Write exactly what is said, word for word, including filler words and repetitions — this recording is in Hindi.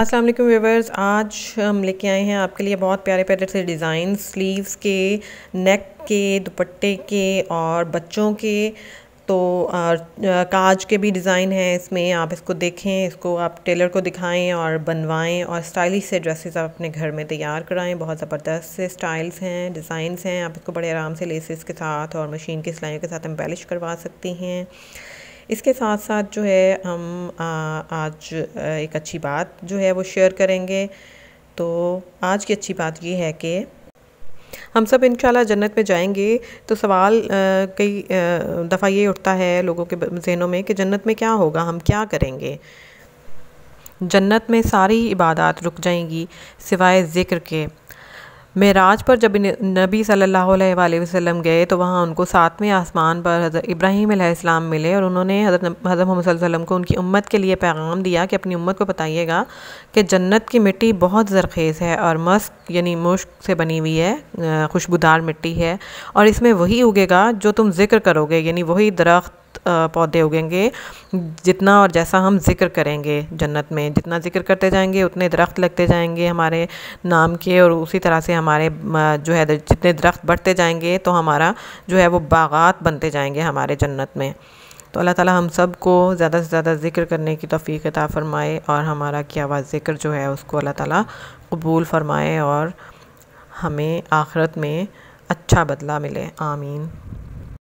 अस्सलाम वालेकुम व्यूअर्स, आज हम लेके आए हैं आपके लिए बहुत प्यारे प्यारे से डिज़ाइन स्लीव्स के, नेक के, दुपट्टे के और बच्चों के। तो आ, काज के भी डिज़ाइन हैं इसमें। आप इसको देखें, इसको आप टेलर को दिखाएं और बनवाएं और स्टाइलिश से ड्रेसेस आप अपने घर में तैयार कराएं। बहुत ज़बरदस्त से स्टाइल्स हैं, डिज़ाइंस हैं। आप इसको बड़े आराम से लेसेस के साथ और मशीन की सिलाइयों के साथ एम्बेलिश करवा सकती हैं। इसके साथ साथ जो है हम आ, आज एक अच्छी बात जो है वो शेयर करेंगे। तो आज की अच्छी बात ये है कि हम सब इंशाल्लाह जन्नत में जाएंगे। तो सवाल कई दफ़ा ये उठता है लोगों के जहनों में कि जन्नत में क्या होगा, हम क्या करेंगे। जन्नत में सारी इबादत रुक जाएंगी सिवाय ज़िक्र के। मेराज पर जब नबी सल्लल्लाहु अलैहि वसल्लम गए तो वहाँ उनको सातवें आसमान पर हज़रत इब्राहीम अलैहिस्सलाम मिले और उन्होंने हज़रत हज़रत मोहम्मद सल्लल्लाहु अलैहि वसल्लम को उनकी उम्मत के लिए पैगाम दिया कि अपनी उम्मत को बताइएगा कि जन्नत की मिट्टी बहुत ज़रखेज़ है और मस्क यानी मुश्क से बनी हुई है, खुशबूदार मिट्टी है और इसमें वही उगेगा जो तुम ज़िक्र करोगे, यानी वही दरख्त पौधे उगेंगे जितना और जैसा हम जिक्र करेंगे। जन्नत में जितना जिक्र करते जाएंगे उतने दरख्त लगते जाएंगे हमारे नाम के और उसी तरह से हमारे जो है जितने दरख्त बढ़ते जाएंगे तो हमारा जो है वो बागात बनते जाएंगे हमारे जन्नत में। तो अल्लाह ताला हम सब को ज़्यादा से ज़्यादा जिक्र करने की तौफीक अता फ़रमाए और हमारा किया हुआ जिक्र जो है उसको अल्लाह ताला कबूल फ़रमाए और हमें आखिरत में अच्छा बदला मिले। आमीन।